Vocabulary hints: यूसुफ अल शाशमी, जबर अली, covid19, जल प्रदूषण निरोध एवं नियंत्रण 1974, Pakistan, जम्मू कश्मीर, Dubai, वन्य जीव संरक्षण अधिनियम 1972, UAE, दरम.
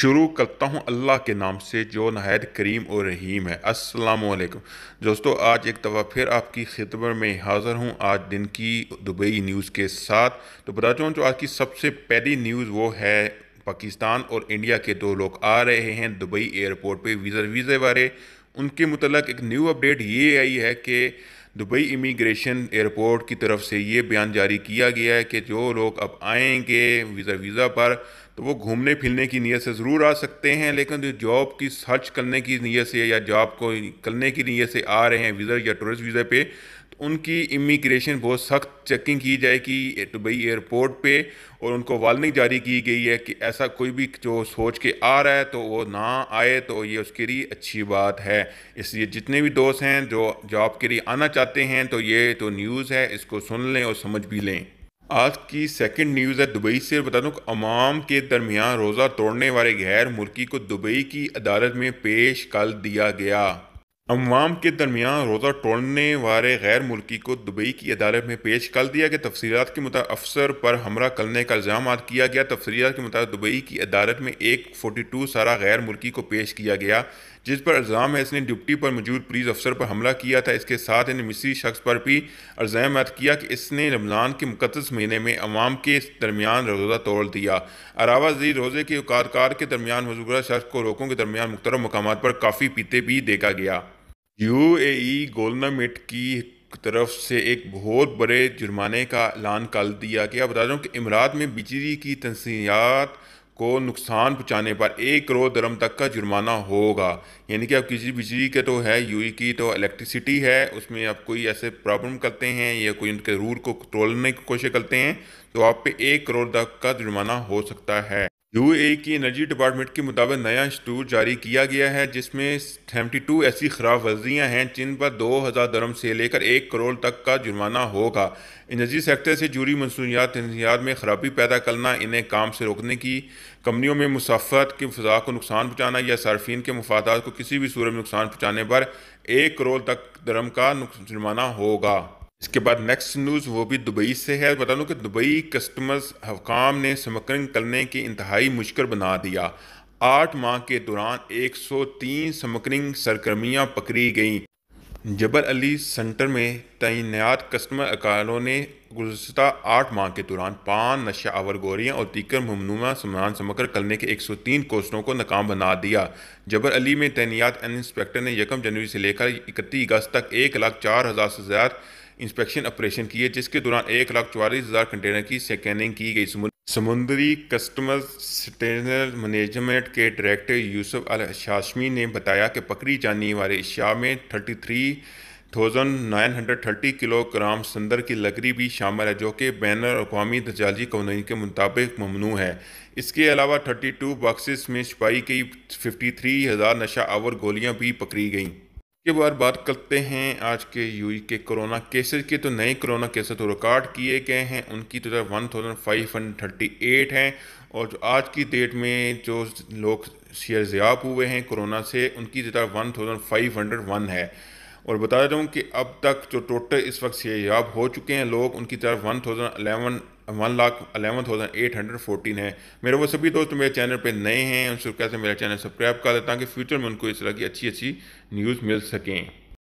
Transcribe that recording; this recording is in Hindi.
शुरू करता हूँ अल्लाह के नाम से जो नहायत करीम और रहीम है। अस्सलामुअलैकुम दोस्तों, आज एक दफ़ा फिर आपकी खिदमत में हाज़िर हूँ आज दिन की दुबई न्यूज़ के साथ। तो बता चूँ जो आज की सबसे पहली न्यूज़ वो है पाकिस्तान और इंडिया के दो लोग आ रहे हैं दुबई एयरपोर्ट पे वीज़े बारे। उनके मुतलक एक न्यू अपडेट ये आई है कि दुबई इमिग्रेशन एयरपोर्ट की तरफ से ये बयान जारी किया गया है कि जो लोग अब आएंगे वीज़ा पर तो वो घूमने फिरने की नीयत से ज़रूर आ सकते हैं, लेकिन जो जॉब की सर्च करने की नीयत से या जॉब को करने की नीयत से आ रहे हैं वीज़ा या टूरिस्ट वीज़ा पे, तो उनकी इमिग्रेशन बहुत सख्त चेकिंग की जाएगी दुबई एयरपोर्ट पे। और उनको वार्निंग जारी की गई है कि ऐसा कोई भी जो सोच के आ रहा है तो वो ना आए, तो ये उसके लिए अच्छी बात है। इसलिए जितने भी दोस्त हैं जो जॉब के लिए आना चाहते हैं तो ये तो न्यूज़ है, इसको सुन लें और समझ भी लें। आज की सेकंड न्यूज़ है दुबई से। बता दूँ अवाम के दरमियान रोज़ा तोड़ने वाले गैर मुल्की को दुबई की अदालत में पेश कर दिया गया। अवाम के दरमियान रोज़ा तोड़ने वाले गैर मुल्की को दुबई की अदालत में पेश कर दिया गया। तफसीलात के मुताबिक अफसर पर हमला करने का इल्ज़ाम आद किया गया। तफसीलात के मुताबिक दुबई की अदालत में 142 सारा गैर मुल्की को पेश किया गया, जिस पर इल्ज़ाम है इसने डिप्टी पर मौजूद पुलिस अफसर पर हमला किया था। इसके साथ इन मिस्री शख्स पर भी इल्ज़ाम आद किया कि इसने रमज़ान के मुक़द्दस महीने में अवाम के दरमियान रोज़ा तोड़ दिया। अलावा रोज़े के कारकार के दरमियान मौजूदा शख्स को लोगों के दरमियान मुख्तलिफ़ मकामात पर काफ़ी पीते भी देखा गया। UAE गवर्नमेंट की तरफ से एक बहुत बड़े जुर्माने का ऐलान कर दिया गया। बता दूँ कि इमारात में बिजली की तनसीयात को नुकसान पहुँचाने पर 1 करोड़ दरम तक का जुर्माना होगा। यानी कि अब किसी बिजली के तो है UAE की तो इलेक्ट्रिसिटी है, उसमें आप कोई ऐसे प्रॉब्लम करते हैं या कोई उनके रूल को तोड़ने की कोशिश करते हैं तो आप पे 1 करोड़ तक का जुर्माना हो सकता है। UAE की एनर्जी डिपार्टमेंट के मुताबिक नया स्टूट जारी किया गया है जिसमें 72 ऐसी खिलाफ वर्जियाँ हैं जिन पर 2000 दरम से लेकर 1 करोड़ तक का जुर्माना होगा। एनर्जी सेक्टर से जुड़ी मनसूनियात तनसीयात में खराबी पैदा करना, इन्हें काम से रोकने की, कंपनियों में मुसाफरत की फ़ज़ा को नुकसान पहुँचाना या सार्फिन के मफादात को किसी भी सूरत में नुकसान पहुँचाने पर 1 करोड़ तक दरम का जुर्माना होगा। इसके बाद नेक्स्ट न्यूज़ वो भी दुबई से है। बता दूँ कि दुबई कस्टमर्स हकाम ने स्मगलिंग करने की इंतहाई मुश्किल बना दिया। 8 माह के दौरान 103 स्मगलिंग सरगर्मियाँ पकड़ी गईं। जबर अली सेंटर में तैनात कस्टमर अकालों ने गुज़श्ता 8 माह के दौरान पान, नशा आवर गोरियाँ और दीगर ममनूआ सामान समकर करने के 103 कोशिशों को नाकाम बना दिया। जबर अली में तैनात इंस्पेक्टर ने 1 जनवरी से लेकर 31 अगस्त तक 1,04,000 से ज़्यादा इंस्पेक्शन ऑपरेशन किए, जिसके दौरान 1,44,000 कंटेनर की स्कैनिंग की गई। समुद्री कस्टमर स्टेनर मैनेजमेंट के डायरेक्टर यूसुफ अल शाशमी ने बताया कि पकड़ी जाने वाले अशिया में 33,930 किलोग्राम संदर की लकड़ी भी शामिल है जो कि बैनर अवी तजाजी कवानीन के मुताबिक ममनू है। इसके अलावा 32 बॉक्सेस में छुपाई गई 53,000 नशा आवर गोलियाँ भी पकड़ी गईं। के बार बात करते हैं आज के यूई के कोरोना केसेस के। तो नए कोरोना केसेस तो रिकॉर्ड किए गए हैं, उनकी तो 1538 हैं। और जो आज की डेट में जो लोग शेरजियाब हुए हैं कोरोना से उनकी तो 1501 है। और बता दूँ कि अब तक जो टोटल इस वक्त शेरजियाब हो चुके हैं लोग उनकी तरफ 1,11,814 है। मेरे वो सभी दोस्त मेरे चैनल पे नए हैं उनसे कैसे मेरा चैनल सब्सक्राइब कर देता ताकि फ्यूचर में उनको इस तरह की अच्छी न्यूज़ मिल सकें।